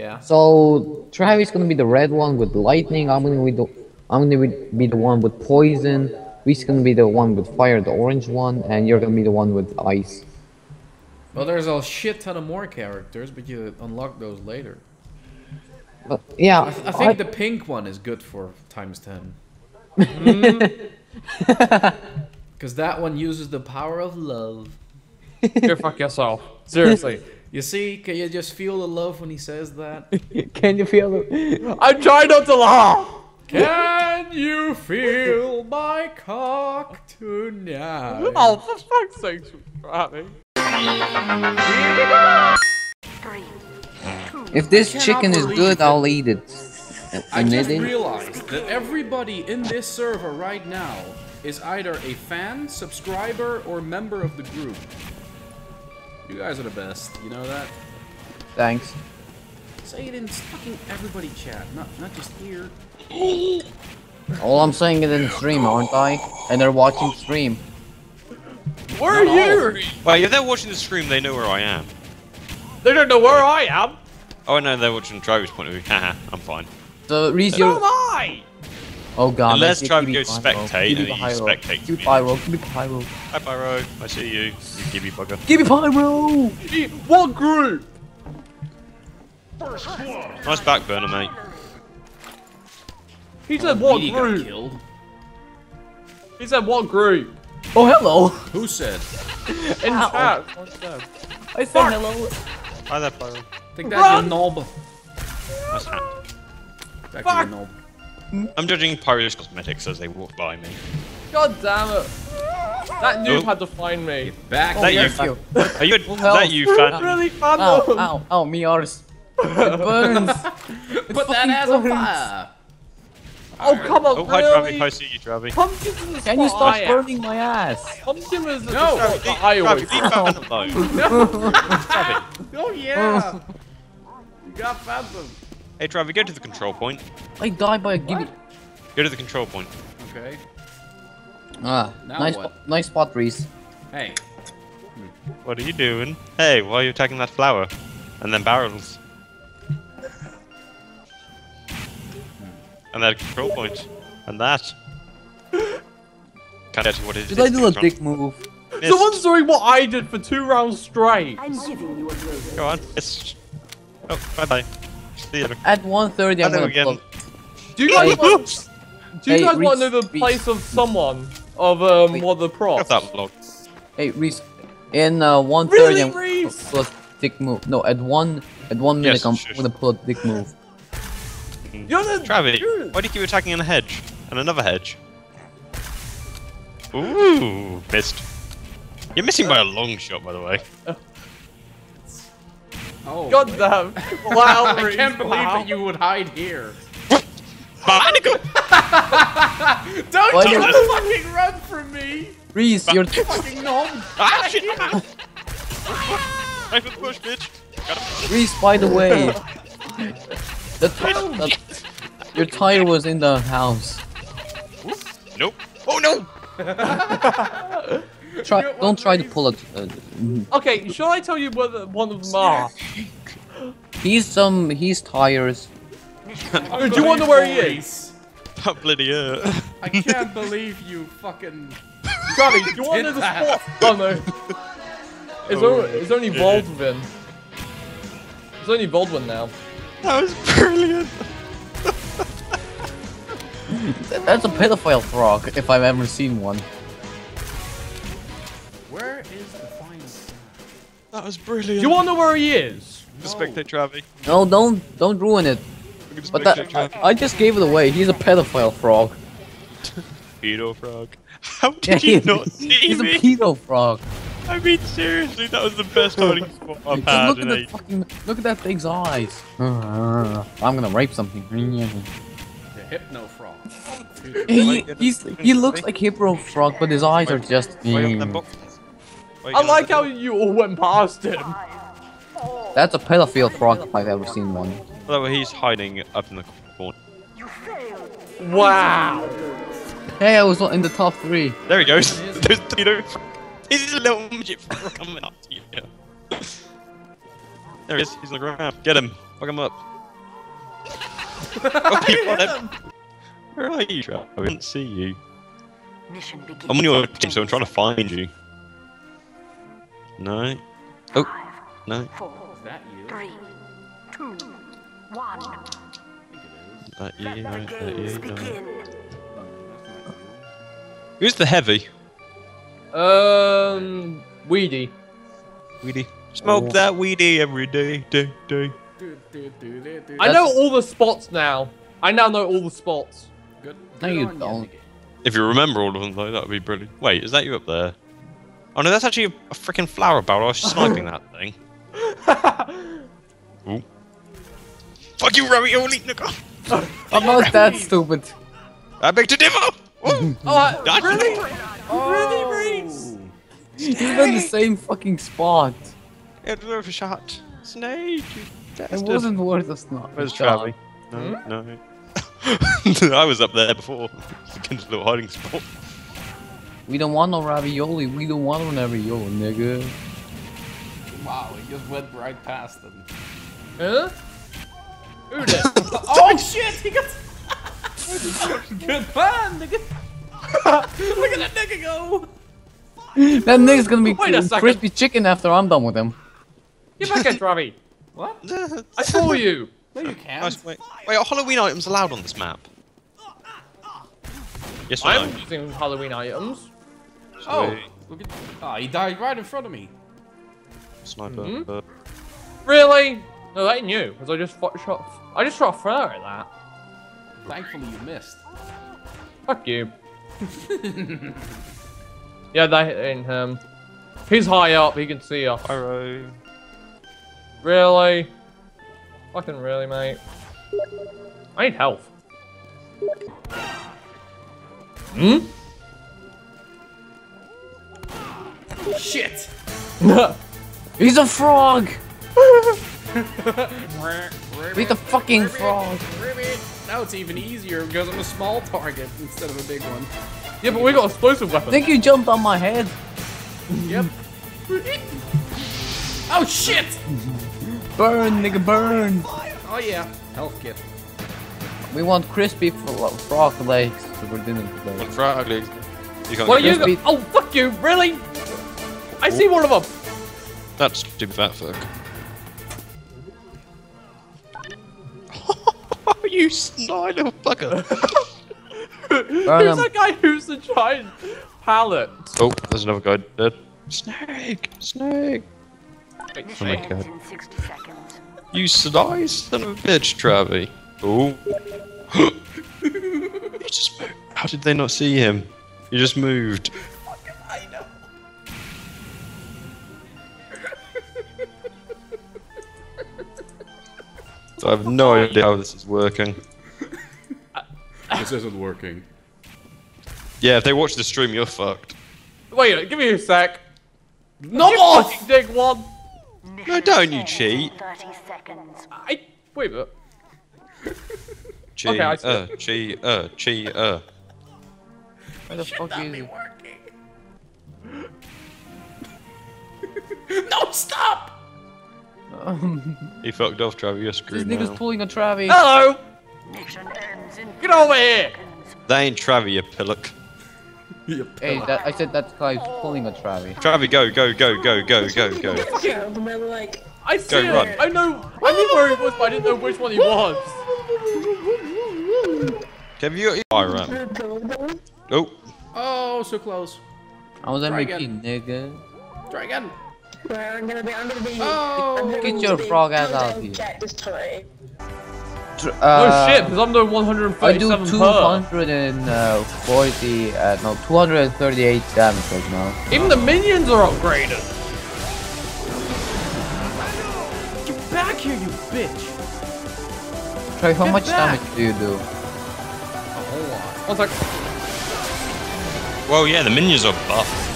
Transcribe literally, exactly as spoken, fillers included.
Yeah. So Travis gonna be the red one with lightning. I'm gonna be the I'm gonna be the one with poison. Reese gonna be the one with fire, the orange one, and you're gonna be the one with ice. Well, there's a shit ton of more characters, but you unlock those later. But, yeah. I, th I think I... the pink one is good for times ten. Mm. Because that one uses the power of love. Go fuck yourself. Seriously. You see? Can you just feel the love when he says that? Can you feel it? I'm trying not to laugh! Can you feel my cock tonight? Oh, for fuck's sake, if this chicken is good, it. I'll eat it. I just realized that everybody in this server right now is either a fan, subscriber, or member of the group. You guys are the best, you know that? Thanks. Say it in fucking everybody chat, not not just here. All I'm saying is in stream, aren't I? And they're watching stream. Where are you? Wait, if they're watching the stream, they know where I am. They don't know where I am! Oh no, they're watching Travis' point of view. Haha, I'm fine. So, Reese, you're... So am I! Oh god, unless Travis goes spectate, and you spectate. Gibby Pyro, Gibby Pyro. Hi Pyro, I see you. You Gibby bugger. Gibby Pyro! What group? Nice back burner, mate. He said, oh, what he group? He said, what group? Oh, hello! Who said? In chat. I said hello. Hi there, Pyro. I think that's Run! your knob. Nice hat. Back to your knob. I'm judging Pyro's cosmetics as they walk by me. God damn it! That noob oh. had to find me. Back. Oh, that yes, you. Back. Are you? Well, that you, fan? Really fan ow, ow, ow, ow, me arse. It burns. It Put that ass on fire. Oh come on, oh, hi, really? Travi. I see you, Travi. Pumpkin is the Can you stop I burning am. my ass? Pumpkin is the no. Travi, the highway. Travi, oh yeah. You got phantom. Hey Travi, go to the control point. I died by a gimme. Go to the control point. Okay. Ah, now nice, what? nice spot, Reese. Hey. What are you doing? Hey, why are you attacking that flower? And then barrels. And that control point. And that. Can't tell what it is. Did I do a dick move? Missed. Someone's doing what I did for two rounds straight. I'm giving you a blow. Go on. It's... Oh, bye bye. See you. At one thirty, I'm gonna plug. Do you guys, hey, want, do you hey, guys Reese, want to know the Reese. place of someone? Of um, Wait, what the props? That block. Hey, Reese. In uh, one thirty, really, I'm gonna pull a dick move. No, at one at one minute, yes, I'm sure. gonna pull a dick move. You're the Travi, dude. Why do you keep attacking in a hedge? And another hedge? Ooh, missed. You're missing uh, by a long shot, by the way. Uh, Oh, God damn! Wow, I can't believe wow. that you would hide here. Behind a goat! Don't well, you fucking run from me! Reese, you're fucking nom! Ah, shit! I for the push, bitch! Reese, by the way, the the, your tire was in the house. Nope. Oh no! Try, don't try to pull it. Uh, okay, shall I tell you what one of them are? He's some. Um, he's tires. Do you wonder where he is? Publidia. I can't believe you fucking. Travi, do you want to know the spot? Oh no. It's, oh, only, it's only Baldwin. It's only Baldwin now. That was brilliant. That's a pedophile frog, if I've ever seen one. Where is the final? That was brilliant. You wanna know where he is? No. Spectate Travi. No, don't don't ruin it. But that, I, I just gave it away. He's a pedophile frog. Pedo frog. How did yeah, you he, not see he's me? He's a pedo frog. I mean, seriously, that was the best hiding spot I've had. Look at that fucking, look at that thing's eyes. I'm gonna rape something. The hypno frog. he, he's, he looks like hypno frog, but his eyes are just. Mm. I like how you all went past him. That's a pedophile frog if I've ever seen one. Although he's hiding up in the corner. Wow! Hey, I was in the top three. There he goes. There's Peter. He's a little midget frog coming up to you. There he is. He's on the ground. Get him. Fuck him up. Oh, you got him. Where are you, Travis? I didn't see you. Mission begins. I'm on your team, so I'm trying to find you. No. Oh. No. Four, is that you? Three, two, one. Is that you? Right, is that you? No. Who's the heavy? Um, Weedy. Weedy. Smoke oh. that Weedy every day, day, day. Do, do, do, do, do. I know all the spots now. I now know all the spots. Good. No, you don't. If you remember all of them, though, that would be brilliant. Wait, is that you up there? Oh no, that's actually a, a freaking flower barrel. I was sniping that thing. Ooh. Fuck you, ravioli! I'm not that stupid. I beg to differ! Oh, uh, really? Oh. Really, Reese? He's in the same fucking spot. It was worth a shot. Snake! It wasn't worth a snot. Where's Travi? No, hmm? no. I was up there before. It's a kind of little hiding spot. We don't want no ravioli. We don't want no ravioli, nigga. Wow, it just went right past them. Huh? Who did? Oh shit! He got. Good plan, nigga. Look at that nigga go. That nigga's gonna be crispy chicken after I'm done with him. Get back at Ravi. What? I saw you. No, you can't. Nice, wait. wait, are Halloween items allowed on this map? Yes, or I'm no? using Halloween items. Sweet. Oh, look at. Ah, oh, he died right in front of me. Sniper. Mm -hmm. Really? No, that ain't you. Cause I just shot. I just shot a flare at that. Thankfully, you missed. Fuck you. Yeah, that hit him. He's high up. He can see us. Pyro. Really? Fucking really, mate. I need health. Hmm. Shit. He's a frog! He's a fucking ribbit, frog! Ribbit. Now it's even easier because I'm a small target instead of a big one. Yeah, but we got explosive weapons. I think you jumped on my head. Yep. Oh shit! Burn, nigga, burn! Oh yeah, health kit. We want crispy frog legs for dinner today. Want frog legs? You what are you go Oh fuck you! Really? Oh. I see one of them. That's stupid fat fuck. You sly little fucker. Who's that guy who's the giant pallet? Oh, there's another guy dead. Snake! Snake! Wait, oh my god. You sly son of a bitch, Travi. Oh. He just moved. How did they not see him? He just moved. So I have no idea how this is working. This isn't working. Yeah, if they watch the stream, you're fucked. Wait, give me a sec. No more! Dig one. No, don't you cheat. I wait a minute. Cheat. Okay, I uh, cheat. Uh, cheat. Uh. Where the fuck is it? Working. No, stop! He fucked off, Travi. You're screwed. This nigga's pulling a Travi. Hello! Get over here! That ain't Travi, you pillock. You pillock. Hey, that, I said that guy's pulling a Travi. Travi, go, go, go, go, go, go, go. I see go, it. Run. I know. I knew where he was, but I didn't know which one he was. Have you got I ran. Oh. Oh, so close. I was M V P, nigga. Try again. Well, I'm gonna be, I'm gonna be. Oh, get your frog ass out of here. Uh, no shit, because I'm doing one hundred thirty-seven. I do two hundred forty, uh, no, two hundred thirty-eight damage right now. Even the minions are upgraded. Get back here, you bitch. Trey, how Get much back. damage do you do? A whole lot. One sec. Well, yeah, the minions are buffed.